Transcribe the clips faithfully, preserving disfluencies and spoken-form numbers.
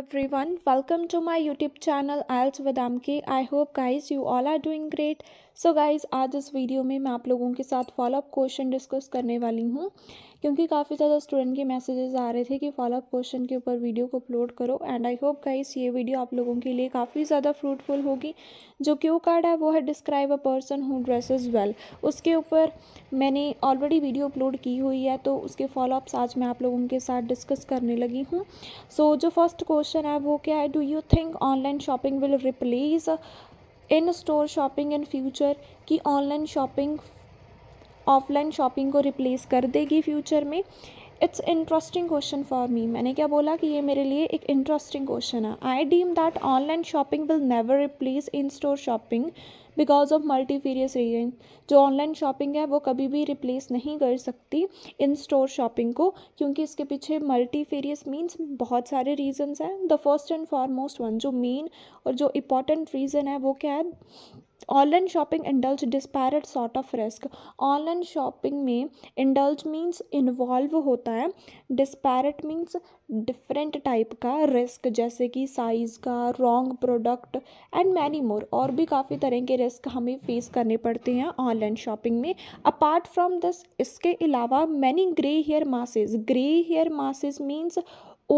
Everyone, welcome to my YouTube channel I E L T S with M K. I hope guys you all are doing great. So guys, आज इस video में मैं आप लोगों के साथ follow up question discuss करने वाली हूँ, क्योंकि काफ़ी ज़्यादा स्टूडेंट के मैसेजेस आ रहे थे कि फॉलोअप क्वेश्चन के ऊपर वीडियो को अपलोड करो. एंड आई होप गाइस ये वीडियो आप लोगों के लिए काफ़ी ज़्यादा फ्रूटफुल होगी. जो क्यू कार्ड है वो है describe a person who dresses well. उसके ऊपर मैंने ऑलरेडी वीडियो अपलोड की हुई है, तो उसके फॉलोअप्स आज मैं आप लोगों के साथ डिस्कस करने लगी हूँ. सो so, जो फर्स्ट क्वेश्चन है वो क्या है, do you think online shopping will replace in store shopping in future? कि ऑनलाइन शॉपिंग ऑफलाइन शॉपिंग को रिप्लेस कर देगी फ्यूचर में? It's interesting question for me. मैंने क्या बोला कि ये मेरे लिए एक इंटरेस्टिंग क्वेश्चन है. I deem that online shopping will never replace in store shopping because of multifarious reason. जो ऑनलाइन शॉपिंग है वो कभी भी रिप्लेस नहीं कर सकती इन स्टोर शॉपिंग को, क्योंकि इसके पीछे मल्टीफेरियस मीन्स बहुत सारे रीजंस हैं. The first and foremost one, जो मेन और जो इम्पॉर्टेंट रीज़न है वो क्या है, online shopping indulge disparate sort of risk. Online shopping में इंडल्ज मीन्स इन्वॉल्व होता है, डिस्पैरेट मीन्स डिफरेंट टाइप का रिस्क, जैसे कि साइज़ का, wrong product and many more. और भी काफ़ी तरह के रिस्क हमें फेस करने पड़ते हैं ऑनलाइन शॉपिंग में. अपार्ट फ्रॉम दिस, इसके अलावा many grey hair masses. Grey hair masses means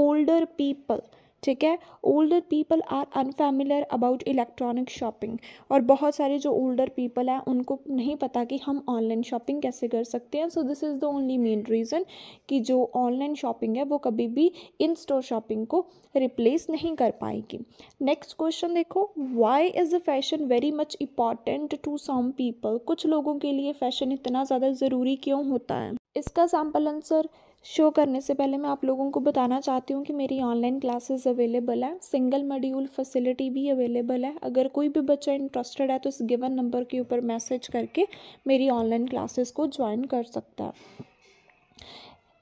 older people, ठीक है. Older people are unfamiliar about electronic shopping. और बहुत सारे जो ओल्डर पीपल हैं उनको नहीं पता कि हम ऑनलाइन शॉपिंग कैसे कर सकते हैं. So this is the only main reason कि जो ऑनलाइन शॉपिंग है वो कभी भी इन स्टोर शॉपिंग को रिप्लेस नहीं कर पाएगी. नेक्स्ट क्वेश्चन देखो, why is fashion very much important to some people? कुछ लोगों के लिए फैशन इतना ज़्यादा ज़रूरी क्यों होता है? इसका सैम्पल आंसर शो करने से पहले मैं आप लोगों को बताना चाहती हूँ कि मेरी ऑनलाइन क्लासेस अवेलेबल है, सिंगल मॉड्यूल फैसिलिटी भी अवेलेबल है. अगर कोई भी बच्चा इंटरेस्टेड है तो इस गिवन नंबर के ऊपर मैसेज करके मेरी ऑनलाइन क्लासेस को ज्वाइन कर सकता है.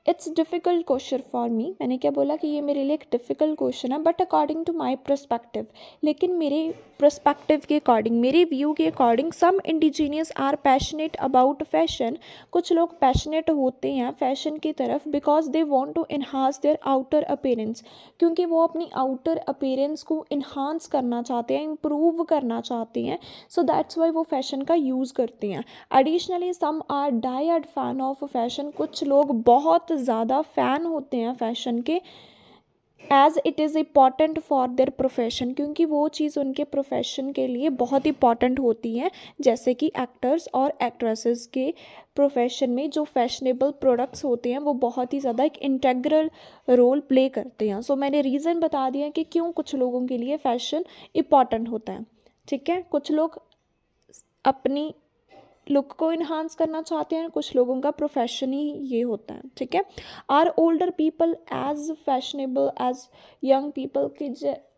It's difficult question for me. मैंने क्या बोला कि ये मेरे लिए एक डिफ़िकल्ट क्वेश्चन है, but according to my perspective, लेकिन मेरे पर्सपेक्टिव के अकॉर्डिंग, मेरे व्यू के according, some indigenous are passionate about fashion. कुछ लोग पैशनेट होते हैं फैशन की तरफ because they want to enhance their outer appearance. क्योंकि वो अपनी आउटर अपीयरेंस को इन्हांस करना चाहते हैं, इम्प्रूव करना चाहते हैं. सो दैट्स वाई वो फैशन का यूज़ करते हैं. Additionally some are died fan of fashion. कुछ लोग बहुत ज़्यादा फ़ैन होते हैं फैशन के, as it is important for their profession. क्योंकि वो चीज़ उनके प्रोफेशन के लिए बहुत इंपॉर्टेंट होती है, जैसे कि एक्टर्स और एक्ट्रेसेस के प्रोफेशन में जो फैशनेबल प्रोडक्ट्स होते हैं वो बहुत ही ज़्यादा एक इंटेग्रल रोल प्ले करते हैं. सो so, मैंने रीज़न बता दिया कि क्यों कुछ लोगों के लिए फ़ैशन इम्पॉर्टेंट होता है, ठीक है. कुछ लोग अपनी लुक को इन्हांस करना चाहते हैं, कुछ लोगों का प्रोफेशन ही ये होता है, ठीक है. Are older people as fashionable as young people? के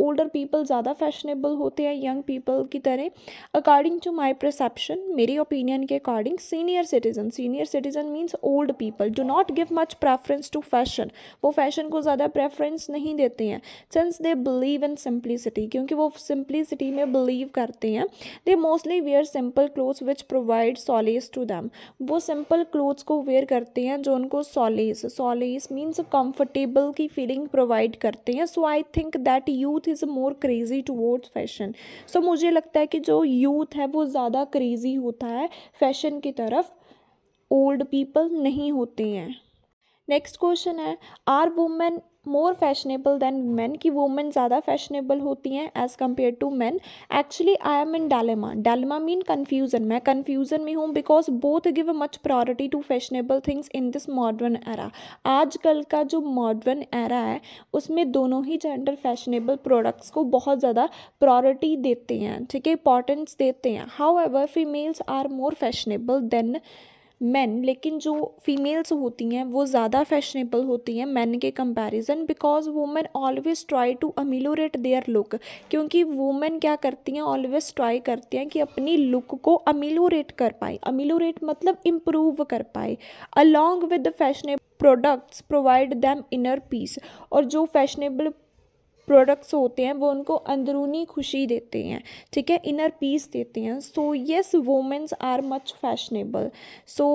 ओल्डर पीपल ज़्यादा फैशनेबल होते हैं यंग पीपल की तरह? अकॉर्डिंग टू माई परसेप्शन, मेरी ओपिनियन के according, senior citizen. Senior citizen means old people do not give much preference to fashion. वो fashion को ज़्यादा प्रेफरेंस नहीं देते हैं, since they believe in simplicity. क्योंकि वो सिंप्लिसिटी में बिलीव करते हैं. They mostly wear simple clothes which provide solace to them. वो सिंपल क्लोथ्स को वेयर करते हैं जो उनको सॉलेस, सॉलेस मीन्स कम्फर्टेबल की फीलिंग प्रोवाइड करते हैं. So I think that youth is more crazy towards fashion. सो मुझे लगता है कि जो यूथ है वो ज़्यादा क्रेजी होता है फैशन की तरफ, ओल्ड पीपल नहीं होते हैं. नेक्स्ट क्वेश्चन है, are women more fashionable than man? कि वुमेन ज़्यादा फैशनेबल होती हैं as compare to man? Actually I am in dilemma. Dilemma mean confusion. मैं कन्फ्यूज़न में हूँ because both give much priority to fashionable things in this modern era. आजकल का जो मॉडर्न एरा है उसमें दोनों ही जेंडर फैशनेबल प्रोडक्ट्स को बहुत ज़्यादा प्रायोरिटी देते हैं, ठीक है, इंपॉर्टेंस देते हैं. However females are more fashionable than man. लेकिन जो फीमेल्स होती हैं वो ज़्यादा फैशनेबल होती हैं मैन के comparison, because women always try to ameliorate their look. क्योंकि वुमेन क्या करती हैं, ऑलवेज ट्राई करती हैं कि अपनी लुक को अमेलियोरेट कर पाए. अमेलियोरेट मतलब इम्प्रूव कर पाए. Along with the fashionable products provide them inner peace. और जो फैशनेबल प्रोडक्ट्स होते हैं वो उनको अंदरूनी खुशी देते हैं, ठीक है, इनर पीस देते हैं. So yes, womens are much fashionable. So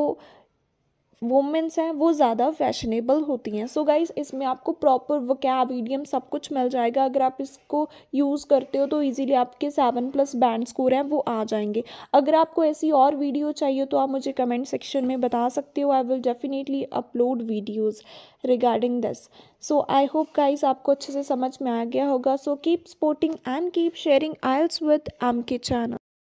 womens हैं वो ज़्यादा फैशनेबल होती हैं। सो गाइस इसमें आपको प्रॉपर वोकैब इडियम सब कुछ मिल जाएगा। अगर आप इसको यूज़ करते हो तो इजीली आपके सेवन प्लस बैंड स्कोर हैं वो आ जाएंगे। अगर आपको ऐसी और वीडियो चाहिए तो आप मुझे कमेंट सेक्शन में बता सकते हो। I will definitely upload videos regarding this. So I hope guys आपको अच्छे से समझ में आ गया होगा। So keep supporting and keep sharing IELTS with M K channel.